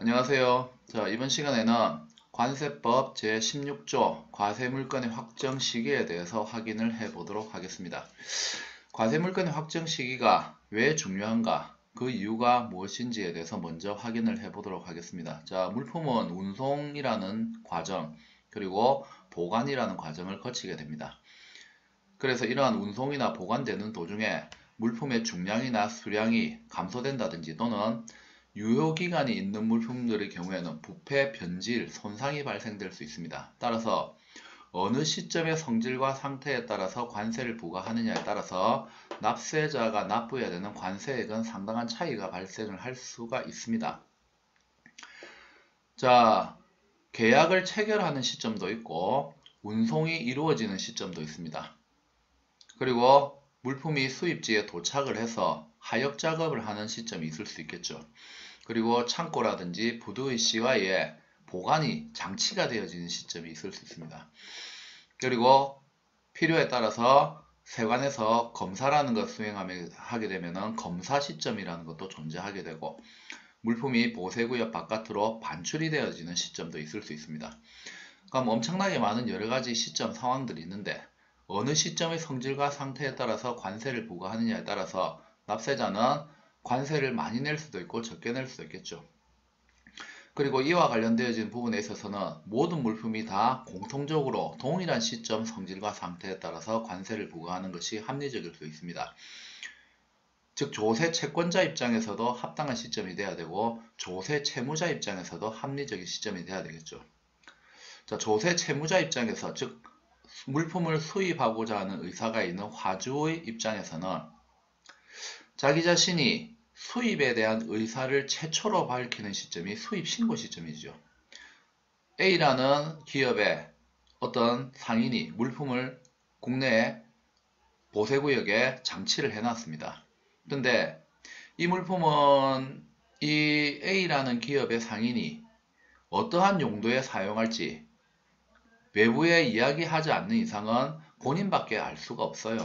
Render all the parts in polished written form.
안녕하세요. 자, 이번 시간에는 관세법 제16조 과세물건의 확정 시기에 대해서 확인을 해 보도록 하겠습니다. 과세물건의 확정 시기가 왜 중요한가, 그 이유가 무엇인지에 대해서 먼저 확인을 해 보도록 하겠습니다. 자, 물품은 운송이라는 과정 그리고 보관이라는 과정을 거치게 됩니다. 그래서 이러한 운송이나 보관되는 도중에 물품의 중량이나 수량이 감소된다든지 또는 유효기간이 있는 물품들의 경우에는 부패, 변질, 손상이 발생될 수 있습니다. 따라서 어느 시점의 성질과 상태에 따라서 관세를 부과하느냐에 따라서 납세자가 납부해야 되는 관세액은 상당한 차이가 발생을 할 수가 있습니다. 자, 계약을 체결하는 시점도 있고 운송이 이루어지는 시점도 있습니다. 그리고 물품이 수입지에 도착을 해서 하역 작업을 하는 시점이 있을 수 있겠죠. 그리고 창고라든지 부두의 시와에 보관이 장치가 되어지는 시점이 있을 수 있습니다. 그리고 필요에 따라서 세관에서 검사라는 것 수행하게 되면 검사 시점이라는 것도 존재하게 되고, 물품이 보세구역 바깥으로 반출이 되어지는 시점도 있을 수 있습니다. 그럼 엄청나게 많은 여러가지 시점 상황들이 있는데, 어느 시점의 성질과 상태에 따라서 관세를 부과하느냐에 따라서 납세자는 관세를 많이 낼 수도 있고 적게 낼 수도 있겠죠. 그리고 이와 관련되어진 부분에 있어서는 모든 물품이 다 공통적으로 동일한 시점 성질과 상태에 따라서 관세를 부과하는 것이 합리적일 수 있습니다. 즉, 조세 채권자 입장에서도 합당한 시점이 돼야 되고 조세 채무자 입장에서도 합리적인 시점이 돼야 되겠죠. 자, 조세 채무자 입장에서, 즉 물품을 수입하고자 하는 의사가 있는 화주의 입장에서는 자기 자신이 수입에 대한 의사를 최초로 밝히는 시점이 수입 신고 시점이죠. A라는 기업의 어떤 상인이 물품을 국내에 보세구역에 장치를 해놨습니다. 근데 이 물품은 이 A라는 기업의 상인이 어떠한 용도에 사용할지 외부에 이야기하지 않는 이상은 본인밖에 알 수가 없어요.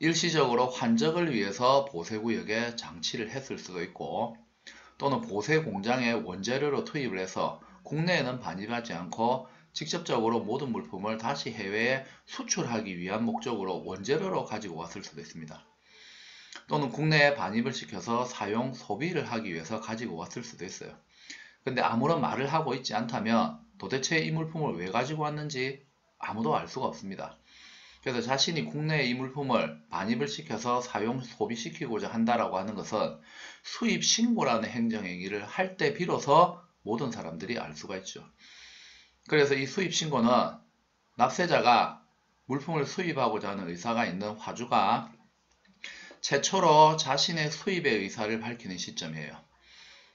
일시적으로 환적을 위해서 보세구역에 장치를 했을 수도 있고, 또는 보세공장에 원재료로 투입을 해서 국내에는 반입하지 않고 직접적으로 모든 물품을 다시 해외에 수출하기 위한 목적으로 원재료로 가지고 왔을 수도 있습니다. 또는 국내에 반입을 시켜서 사용, 소비를 하기 위해서 가지고 왔을 수도 있어요. 근데 아무런 말을 하고 있지 않다면 도대체 이 물품을 왜 가지고 왔는지 아무도 알 수가 없습니다. 그래서 자신이 국내에 이 물품을 반입을 시켜서 사용, 소비시키고자 한다라고 하는 것은 수입 신고라는 행정행위를 할 때 비로소 모든 사람들이 알 수가 있죠. 그래서 이 수입 신고는 납세자가 물품을 수입하고자 하는 의사가 있는 화주가 최초로 자신의 수입의 의사를 밝히는 시점이에요.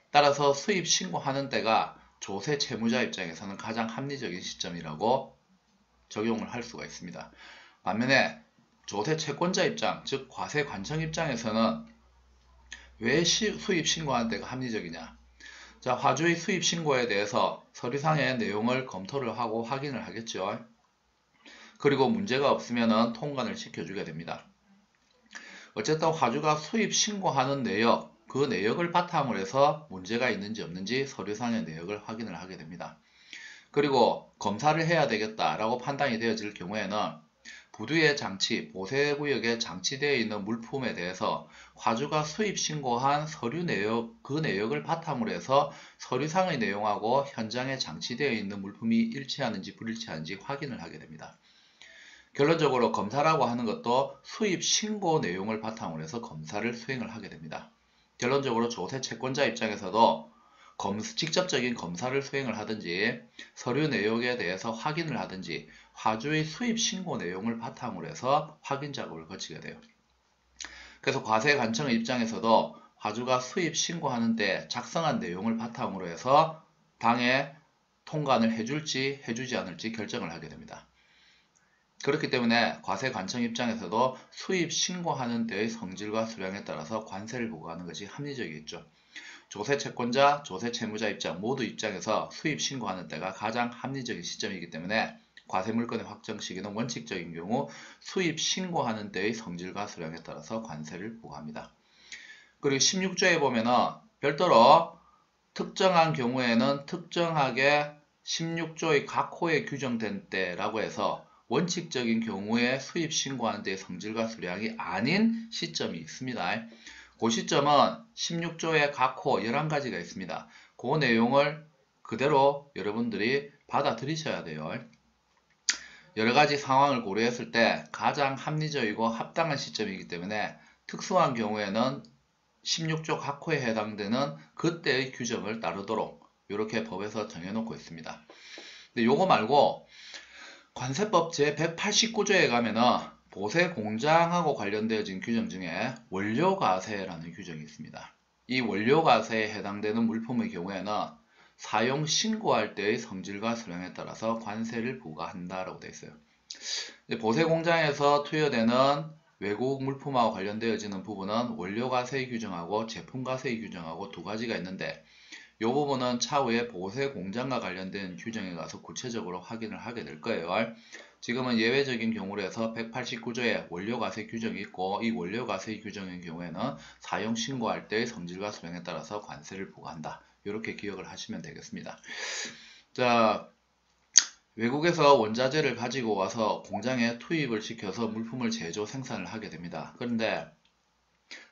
따라서 수입 신고하는 때가 조세 채무자 입장에서는 가장 합리적인 시점이라고 적용을 할 수가 있습니다. 반면에 조세 채권자 입장, 즉 과세 관청 입장에서는 왜 수입 신고하는 데가 합리적이냐. 자, 화주의 수입 신고에 대해서 서류상의 내용을 검토를 하고 확인을 하겠죠. 그리고 문제가 없으면 통관을 시켜주게 됩니다. 어쨌든 화주가 수입 신고하는 내역, 그 내역을 바탕으로 해서 문제가 있는지 없는지 서류상의 내역을 확인을 하게 됩니다. 그리고 검사를 해야 되겠다라고 판단이 되어질 경우에는 부두의 장치, 보세구역에 장치되어 있는 물품에 대해서 화주가 수입 신고한 서류 내역, 그 내역을 바탕으로 해서 서류상의 내용하고 현장에 장치되어 있는 물품이 일치하는지 불일치하는지 확인을 하게 됩니다. 결론적으로 검사라고 하는 것도 수입 신고 내용을 바탕으로 해서 검사를 수행을 하게 됩니다. 결론적으로 조세 채권자 입장에서도 직접적인 검사를 수행을 하든지 서류 내역에 대해서 확인을 하든지 화주의 수입 신고 내용을 바탕으로 해서 확인 작업을 거치게 돼요. 그래서 과세 관청의 입장에서도 화주가 수입 신고하는 때 작성한 내용을 바탕으로 해서 당해 통관을 해줄지 해주지 않을지 결정을 하게 됩니다. 그렇기 때문에 과세 관청 입장에서도 수입 신고하는 때의 성질과 수량에 따라서 관세를 부과하는 것이 합리적이겠죠. 조세 채권자, 조세 채무자 입장 모두 입장에서 수입 신고하는 때가 가장 합리적인 시점이기 때문에 과세 물건의 확정 시기는 원칙적인 경우 수입 신고하는 때의 성질과 수량에 따라서 관세를 부과합니다. 그리고 16조에 보면은 별도로 특정한 경우에는 특정하게 16조의 각호에 규정된 때라고 해서 원칙적인 경우에 수입 신고한 때의 성질과 수량이 아닌 시점이 있습니다. 그 시점은 16조의 각호 11가지가 있습니다. 그 내용을 그대로 여러분들이 받아들이셔야 돼요. 여러가지 상황을 고려했을 때 가장 합리적이고 합당한 시점이기 때문에 특수한 경우에는 16조 각호에 해당되는 그때의 규정을 따르도록 이렇게 법에서 정해놓고 있습니다. 근데 요거 말고 관세법 제189조에 가면은 보세 공장하고 관련되어진 규정 중에 원료과세라는 규정이 있습니다. 이 원료과세에 해당되는 물품의 경우에는 사용 신고할 때의 성질과 수량에 따라서 관세를 부과한다라고 되어 있어요. 보세 공장에서 투여되는 외국 물품하고 관련되어지는 부분은 원료과세의 규정하고 제품과세의 규정하고 두 가지가 있는데 이 부분은 차후에 보세 공장과 관련된 규정에 가서 구체적으로 확인을 하게 될 거예요. 지금은 예외적인 경우로 해서 189조에 원료과세 규정이 있고 이 원료과세 규정의 경우에는 사용 신고할 때의 성질과 수량에 따라서 관세를 부과한다. 이렇게 기억을 하시면 되겠습니다. 자, 외국에서 원자재를 가지고 와서 공장에 투입을 시켜서 물품을 제조 생산을 하게 됩니다. 그런데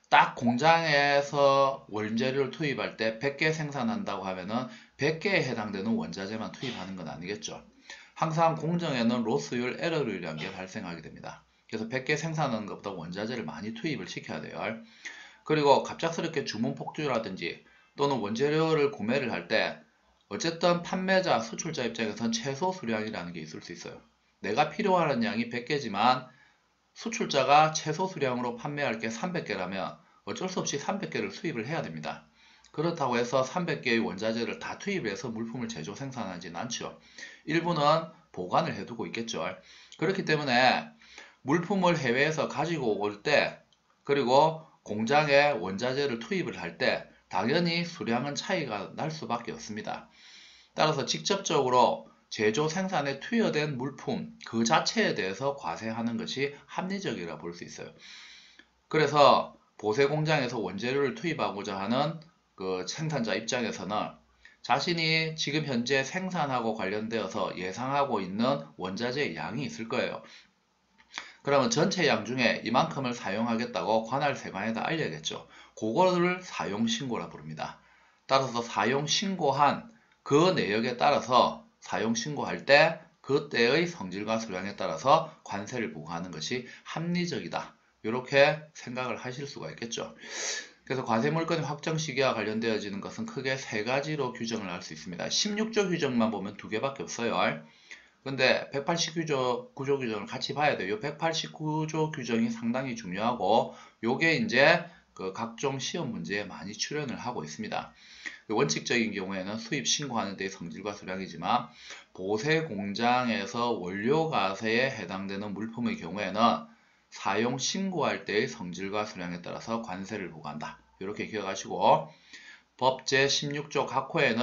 딱 공장에서 원재료를 투입할 때 100개 생산한다고 하면은 100개에 해당되는 원자재만 투입하는 건 아니겠죠. 항상 공정에는 로스율, 에러율이라는 게 발생하게 됩니다. 그래서 100개 생산하는 것보다 원자재를 많이 투입을 시켜야 돼요. 그리고 갑작스럽게 주문 폭주라든지 또는 원재료를 구매를 할 때 어쨌든 판매자, 수출자 입장에서는 최소 수량이라는 게 있을 수 있어요. 내가 필요하는 양이 100개지만 수출자가 최소 수량으로 판매할 게 300개라면 어쩔 수 없이 300개를 수입을 해야 됩니다. 그렇다고 해서 300개의 원자재를 다 투입해서 물품을 제조 생산하진 않죠. 일부는 보관을 해두고 있겠죠. 그렇기 때문에 물품을 해외에서 가지고 올 때 그리고 공장에 원자재를 투입을 할 때 당연히 수량은 차이가 날 수밖에 없습니다. 따라서 직접적으로 제조 생산에 투여된 물품 그 자체에 대해서 과세하는 것이 합리적이라 볼 수 있어요. 그래서 보세 공장에서 원재료를 투입하고자 하는 그 생산자 입장에서는 자신이 지금 현재 생산하고 관련되어서 예상하고 있는 원자재의 양이 있을 거예요. 그러면 전체 양 중에 이만큼을 사용하겠다고 관할 세관에다 알려야겠죠. 그거를 사용 신고라 부릅니다. 따라서 사용 신고한 그 내역에 따라서 사용 신고할 때 그때의 성질과 수량에 따라서 관세를 부과하는 것이 합리적이다. 이렇게 생각을 하실 수가 있겠죠. 그래서 과세물건 확정 시기와 관련되어지는 것은 크게 세 가지로 규정을 할 수 있습니다. 16조 규정만 보면 두 개밖에 없어요. 근데 189조 규정을 같이 봐야 돼요. 이 189조 규정이 상당히 중요하고 요게 이제 그 각종 시험 문제에 많이 출연을 하고 있습니다. 원칙적인 경우에는 수입 신고하는 데의 성질과 수량이지만 보세 공장에서 원료과세에 해당되는 물품의 경우에는 사용 신고할 때의 성질과 수량에 따라서 관세를 부과한다. 이렇게 기억하시고 법 제16조 각호에는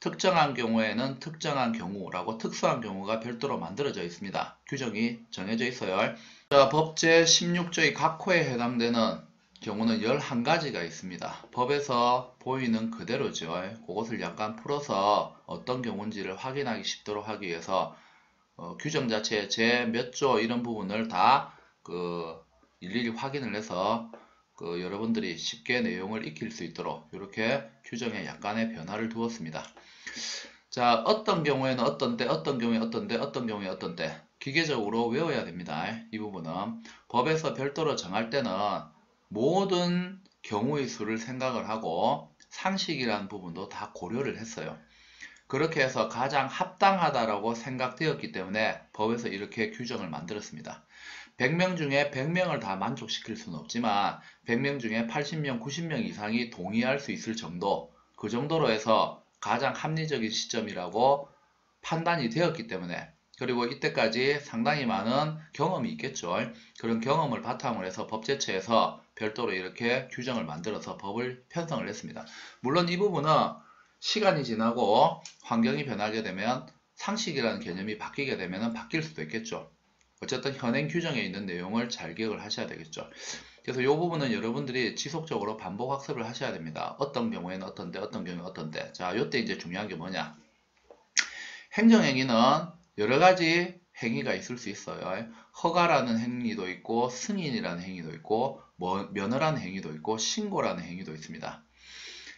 특정한 경우에는 특정한 경우라고 특수한 경우가 별도로 만들어져 있습니다. 규정이 정해져 있어요. 자, 법 제16조의 각호에 해당되는 경우는 11가지가 있습니다. 법에서 보이는 그대로죠. 그것을 약간 풀어서 어떤 경우인지를 확인하기 쉽도록 하기 위해서 규정 자체에 제 몇 조 이런 부분을 다 일일이 확인을 해서 여러분들이 쉽게 내용을 익힐 수 있도록 이렇게 규정에 약간의 변화를 두었습니다. 자, 어떤 경우에는 어떤 때, 어떤 경우에 어떤 때, 어떤 경우에 어떤 때 기계적으로 외워야 됩니다. 이 부분은 법에서 별도로 정할 때는 모든 경우의 수를 생각을 하고 상식이라는 부분도 다 고려를 했어요. 그렇게 해서 가장 합당하다라고 생각되었기 때문에 법에서 이렇게 규정을 만들었습니다. 100명 중에 100명을 다 만족시킬 수는 없지만 100명 중에 80명, 90명 이상이 동의할 수 있을 정도, 그 정도로 해서 가장 합리적인 시점이라고 판단이 되었기 때문에 그리고 이때까지 상당히 많은 경험이 있겠죠. 그런 경험을 바탕으로 해서 법제처에서 별도로 이렇게 규정을 만들어서 법을 편성을 했습니다. 물론 이 부분은 시간이 지나고 환경이 변하게 되면 상식이라는 개념이 바뀌게 되면 바뀔 수도 있겠죠. 어쨌든 현행 규정에 있는 내용을 잘 기억을 하셔야 되겠죠. 그래서 이 부분은 여러분들이 지속적으로 반복 학습을 하셔야 됩니다. 어떤 경우에는 어떤데, 어떤 경우에는 어떤데. 자, 요때 이제 중요한 게 뭐냐. 행정행위는 여러 가지 행위가 있을 수 있어요. 허가라는 행위도 있고, 승인이라는 행위도 있고, 면허라는 행위도 있고, 신고라는 행위도 있습니다.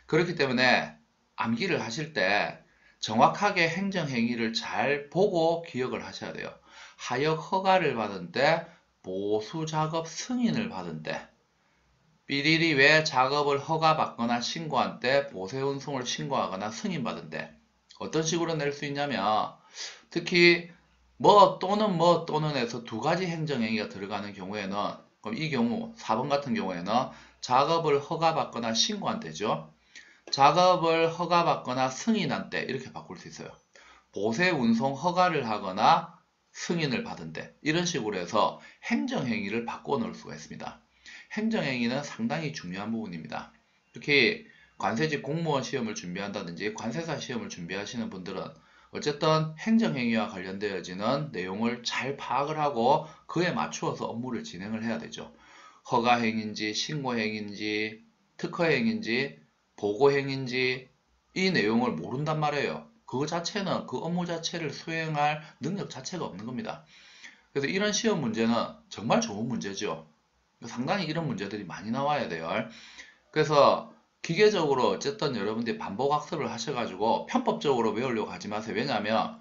그렇기 때문에 암기를 하실 때 정확하게 행정행위를 잘 보고 기억을 하셔야 돼요. 하역 허가를 받은 때, 보수작업 승인을 받은 때, 삐리리 외 작업을 허가받거나 신고한 때, 보세운송을 신고하거나 승인받은 때, 어떤 식으로 낼 수 있냐면, 특히 뭐 또는 해서 두 가지 행정행위가 들어가는 경우에는, 그럼 이 경우 4번 같은 경우에는 작업을 허가받거나 신고한 때죠. 작업을 허가받거나 승인한 때 이렇게 바꿀 수 있어요. 보세 운송 허가를 하거나 승인을 받은 때, 이런 식으로 해서 행정행위를 바꿔 놓을 수가 있습니다. 행정행위는 상당히 중요한 부분입니다. 특히 관세직 공무원 시험을 준비한다든지 관세사 시험을 준비하시는 분들은 어쨌든 행정행위와 관련되어지는 내용을 잘 파악을 하고 그에 맞추어서 업무를 진행을 해야 되죠. 허가행위인지 신고행위인지 특허행위인지 보고행위인지 이 내용을 모른단 말이에요. 그거 자체는 그 업무 자체를 수행할 능력 자체가 없는 겁니다. 그래서 이런 시험 문제는 정말 좋은 문제죠. 상당히 이런 문제들이 많이 나와야 돼요. 그래서 기계적으로 어쨌든 여러분들이 반복 학습을 하셔가지고 편법적으로 외우려고 하지 마세요. 왜냐하면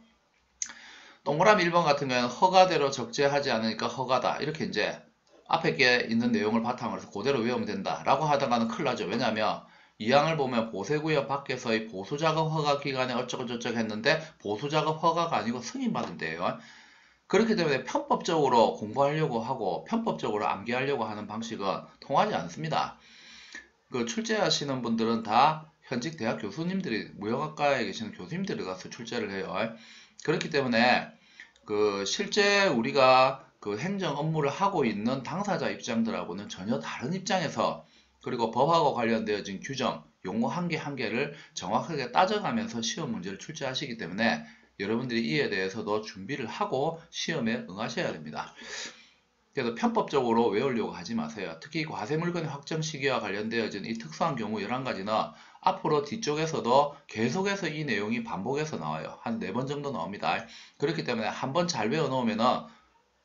동그라미 1번 같은 경우에는 허가대로 적재하지 않으니까 허가다, 이렇게 이제 앞에 게 있는 내용을 바탕으로 해서 그대로 외우면 된다 라고 하다가는 큰일 나죠. 왜냐하면 이 항을 보면 보세구역 밖에서의 보수작업 허가 기간에 어쩌고저쩌고 했는데 보수작업 허가가 아니고 승인받은 데예요. 그렇기 때문에 편법적으로 공부하려고 하고 편법적으로 암기하려고 하는 방식은 통하지 않습니다. 그 출제하시는 분들은 다 현직 대학 교수님들이, 무역학과에 계시는 교수님들이 가서 출제를 해요. 그렇기 때문에 그 실제 우리가 그 행정 업무를 하고 있는 당사자 입장들하고는 전혀 다른 입장에서, 그리고 법하고 관련되어진 규정, 용어 한 개 한 개를 정확하게 따져가면서 시험 문제를 출제하시기 때문에 여러분들이 이에 대해서도 준비를 하고 시험에 응하셔야 됩니다. 그래서 편법적으로 외우려고 하지 마세요. 특히 과세물건 확정 시기와 관련되어진 이 특수한 경우 11가지는 앞으로 뒤쪽에서도 계속해서 이 내용이 반복해서 나와요. 한 4번 정도 나옵니다. 그렇기 때문에 한번 잘 외워놓으면은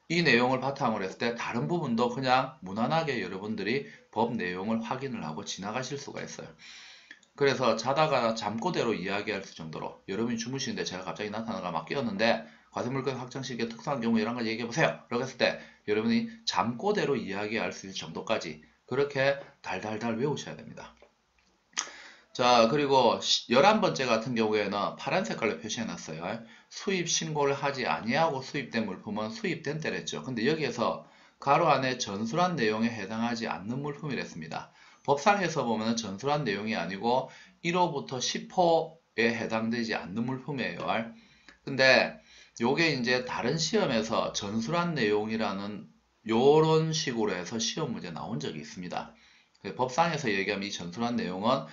이 내용을 바탕으로 했을 때 다른 부분도 그냥 무난하게 여러분들이 법 내용을 확인을 하고 지나가실 수가 있어요. 그래서 자다가 잠꼬대로 이야기할 정도로 여러분이 주무시는데 제가 갑자기 나타나가 막 끼었는데 과세물건 확정 시기의 특수한 경우 이런 걸 얘기해 보세요 라고 했을 때 여러분이 잠꼬대로 이야기할 수 있을 정도까지 그렇게 달달달 외우셔야 됩니다. 자, 그리고 11번째 같은 경우에는 파란 색깔로 표시해 놨어요. 수입 신고를 하지 아니하고 수입된 물품은 수입된 때랬죠. 근데 여기에서 가로 안에 전술한 내용에 해당하지 않는 물품이랬습니다. 법상에서 보면 전술한 내용이 아니고 1호부터 10호에 해당되지 않는 물품이에요. 근데 요게 이제 다른 시험에서 전술한 내용이라는 요런 식으로 해서 시험 문제 나온 적이 있습니다. 법상에서 얘기하면 이 전술한 내용은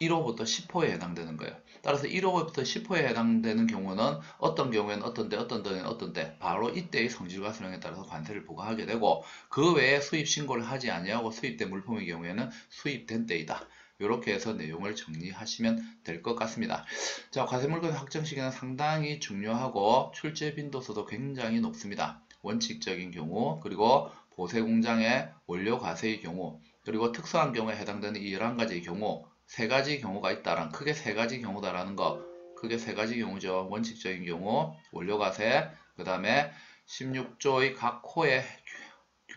1호부터 10호에 해당되는 거예요. 따라서 1호부터 10호에 해당되는 경우는 어떤 경우에는 어떤데, 어떤 때는 어떤데, 바로 이때의 성질과 수량에 따라서 관세를 부과하게 되고, 그 외에 수입 신고를 하지 아니하고 수입된 물품의 경우에는 수입된 때이다. 이렇게 해서 내용을 정리하시면 될 것 같습니다. 자, 과세물건 확정 시기는 상당히 중요하고 출제 빈도수도 굉장히 높습니다. 원칙적인 경우, 그리고 보세공장의 원료 과세의 경우, 그리고 특수한 경우에 해당되는 이 11가지의 경우, 3가지 경우가 있다란, 크게 3가지 경우다라는 거, 크게 3가지 경우죠. 원칙적인 경우, 원료과세, 그 다음에 16조의 각 호에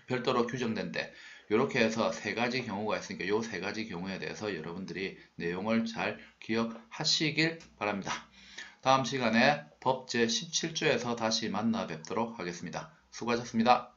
별도로 규정된 때, 이렇게 해서 3가지 경우가 있으니까 요 3가지 경우에 대해서 여러분들이 내용을 잘 기억하시길 바랍니다. 다음 시간에 법 제 17조에서 다시 만나 뵙도록 하겠습니다. 수고하셨습니다.